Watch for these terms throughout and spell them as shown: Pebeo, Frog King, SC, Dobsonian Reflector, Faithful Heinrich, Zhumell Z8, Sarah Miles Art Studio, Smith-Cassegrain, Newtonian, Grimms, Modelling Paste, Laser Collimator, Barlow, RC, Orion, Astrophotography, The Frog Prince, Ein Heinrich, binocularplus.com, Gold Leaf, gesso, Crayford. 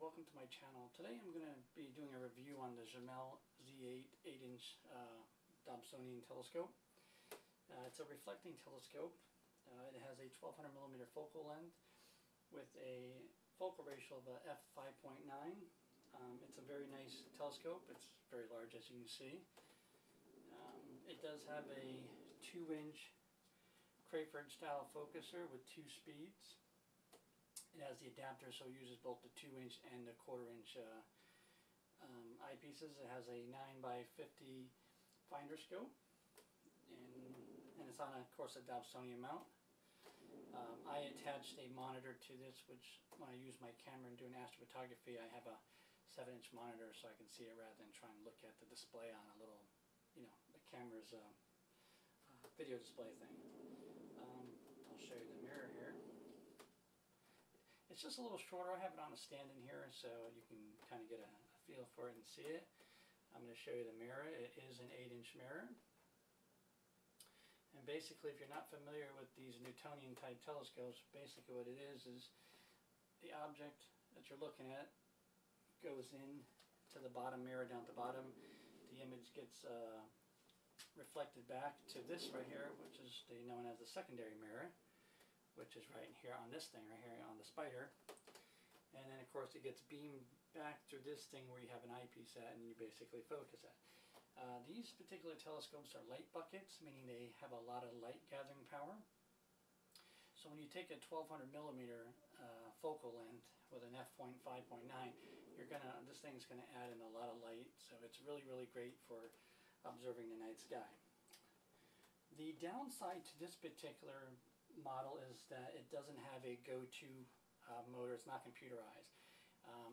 welcome to my channel. Today I'm going to be doing a review on the Zhumell Z8 8-inch Dobsonian telescope. It's a reflecting telescope. It has a 1200mm focal length with a focal ratio of f5.9. It's a very nice telescope. It's very large, as you can see. It does have a 2-inch Crayford style focuser with 2 speeds. It has the adapter, so it uses both the 2-inch and the 1/4-inch eyepieces. It has a 9x50 finder scope, and it's on, of course, a Dobsonian mount. I attached a monitor to this, which when I use my camera and doing astrophotography, I have a 7-inch monitor so I can see it rather than try and look at the display on a little, you know, the camera's video display thing. I'll show you the mirror here. It's just a little shorter. I have it on a stand in here so you can kind of get a feel for it and see it. I'm going to show you the mirror. It is an 8-inch mirror. And basically, if you're not familiar with these Newtonian type telescopes, basically what it is the object that you're looking at goes in to the bottom mirror down at the bottom. The image gets reflected back to this right here, which is known as the secondary mirror, which is right here on this thing right here on the spider, and then of course it gets beamed back through this thing where you have an eyepiece at and you basically focus at. These particular telescopes are light buckets, meaning they have a lot of light gathering power. So when you take a 1200mm focal length with an f/5.9, this thing's gonna add in a lot of light, so it's really great for observing the night sky. The downside to this particular model is that it doesn't have a go-to motor. It's not computerized.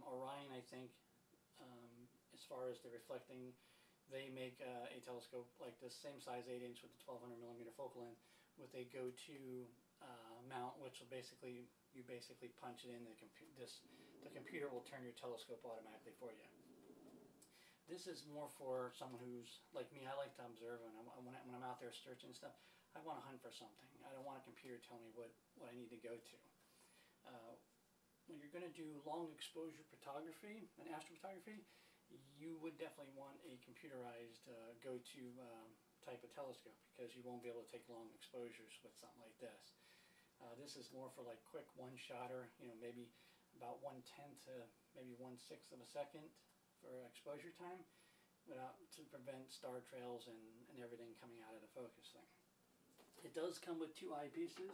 Orion, I think, as far as the reflecting, they make a telescope like this, same size 8-inch with the 1200mm focal length, with a go-to mount, which will basically, you basically punch it in the computer will turn your telescope automatically for you. This is more for someone who's like me. I like to observe, and when I'm out there searching stuff, I want to hunt for something. I don't want a computer telling me what I need to go to. When you're going to do long exposure photography and astrophotography, you would definitely want a computerized go-to type of telescope, because you won't be able to take long exposures with something like this. This is more for like quick one-shotter, you know, maybe about 1/10 to maybe 1/6 of a second for exposure time, to prevent star trails and everything coming out of the focus thing. It does come with 2 eyepieces.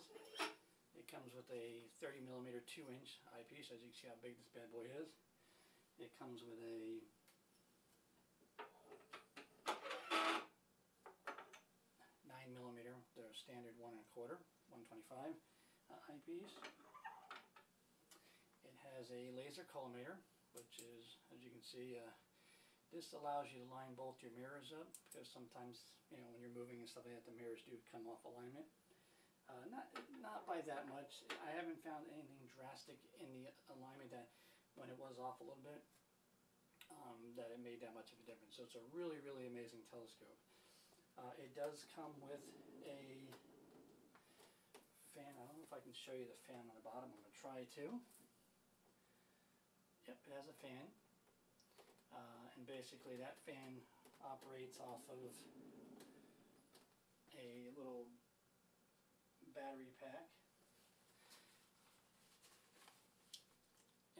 It comes with a 30mm 2-inch eyepiece, as you can see how big this bad boy is. It comes with a 9mm, the standard 1 1/4, 125 eyepiece. It has a laser collimator, which is, as you can see, this allows you to line both your mirrors up, because sometimes, you know, when you're moving and stuff like that, the mirrors do come off alignment. Not by that much. I haven't found anything drastic in the alignment that, when it was off a little bit, that it made that much of a difference. So it's a really amazing telescope. It does come with a fan. I don't know if I can show you the fan on the bottom. I'm going to try to. Yep, it has a fan, and basically that fan operates off of a little battery pack,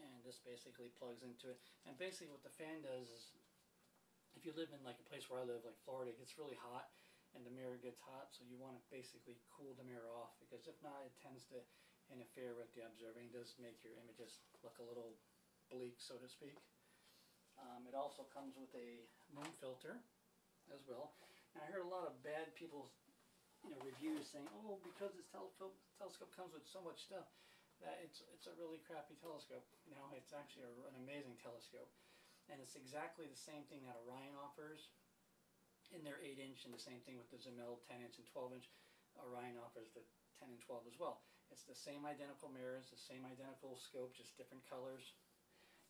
and this basically plugs into it. And basically what the fan does is, if you live in like a place where I live, like Florida, it gets really hot and the mirror gets hot, so you want to basically cool the mirror off, because if not, it tends to interfere with the observing. It does make your images look a little bleak, so to speak. It also comes with a moon filter as well. And I heard a lot of bad people's, you know, reviews saying, "Oh, because this telescope comes with so much stuff, that it's a really crappy telescope." No, it's actually an amazing telescope, and it's exactly the same thing that Orion offers in their 8-inch, and the same thing with the Zhumell 10-inch and 12-inch. Orion offers the 10 and 12 as well. It's the same identical mirrors, the same identical scope, just different colors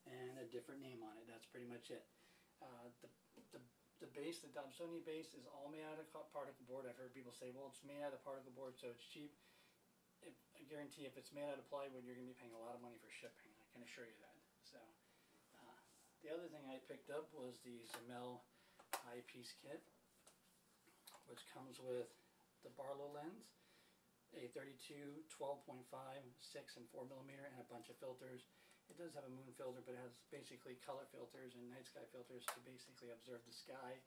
and a different name on it. That's pretty much it. The base, the Dobsonian base, is all made out of particle board. I've heard people say, well, it's made out of particle board, so it's cheap. I guarantee if it's made out of plywood, you're going to be paying a lot of money for shipping. I can assure you that. So The other thing I picked up was the Zhumell eyepiece kit, which comes with the Barlow lens, a 32, 12.5, 6 and 4mm, and a bunch of filters. It does have a moon filter, but it has basically color filters and night sky filters to basically observe the sky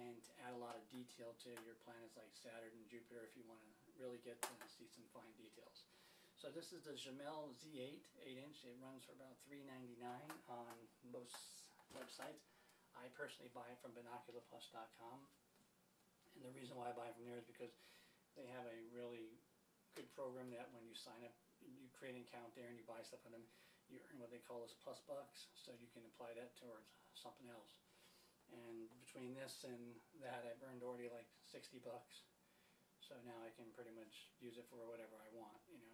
and to add a lot of detail to your planets like Saturn and Jupiter if you want to really get to see some fine details. So this is the Zhumell Z8, 8-inch. It runs for about $3.99 on most websites. I personally buy it from binocularplus.com. And the reason why I buy it from there is because they have a really good program that when you sign up, you create an account there and you buy stuff on them, you earn what they call as plus bucks, so you can apply that towards something else. And between this and that, I've earned already like 60 bucks. So now I can pretty much use it for whatever I want, you know,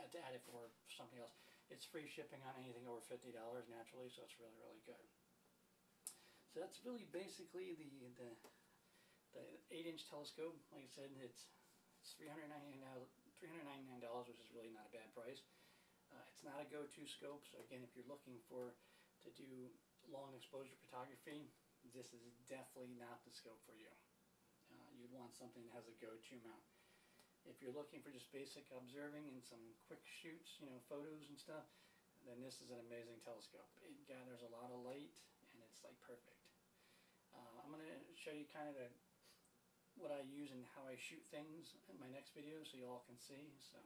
to add it for something else. It's free shipping on anything over $50 naturally, so it's really, really good. So that's really basically the 8-inch telescope. Like I said, it's $399, which is really not a bad price. It's not a go-to scope, so again, if you're looking to do long exposure photography, this is definitely not the scope for you. You'd want something that has a go-to mount. If you're looking for just basic observing and some quick shoots, you know, photos and stuff, then this is an amazing telescope. It gathers a lot of light, and it's like perfect. I'm going to show you kind of what I use and how I shoot things in my next video, so you all can see. So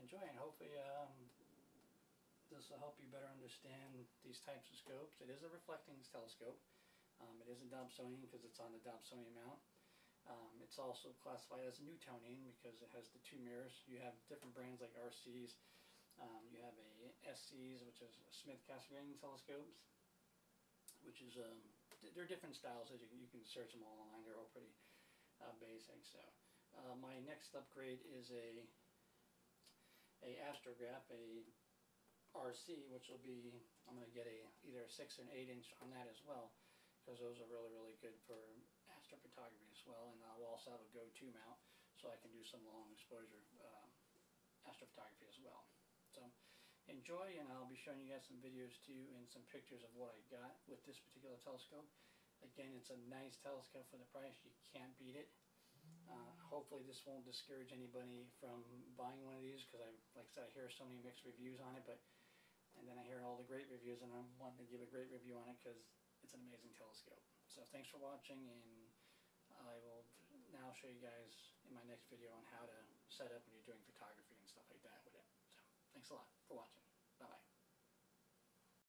enjoy, and hopefully this will help you better understand these types of scopes. It is a reflecting telescope. It is a Dobsonian because it's on the Dobsonian mount. It's also classified as a Newtonian because it has the two mirrors. You have different brands like RCs. You have a SCs, which is Smith-Cassegrain telescopes, which is they're different styles. You can search them all online. They're all pretty basic. So my next upgrade is a astrograph, a RC, which will be, I'm going to get either a 6 or an 8-inch on that as well, because those are really, really good for astrophotography as well. And I'll also have a go-to mount, so I can do some long exposure astrophotography as well. So enjoy, and I'll be showing you guys some videos too and some pictures of what I got with this particular telescope. Again, it's a nice telescope for the price. You can't beat it. Hopefully this won't discourage anybody from buying one of these, because like I said, I hear so many mixed reviews on it, and then I hear all the great reviews, and I'm wanting to give a great review on it because it's an amazing telescope. So thanks for watching, and I will now show you guys in my next video on how to set up when you're doing photography and stuff like that with it. So thanks a lot for watching.